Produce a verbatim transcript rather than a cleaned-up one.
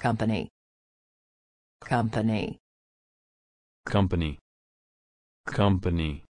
company, company, company, company,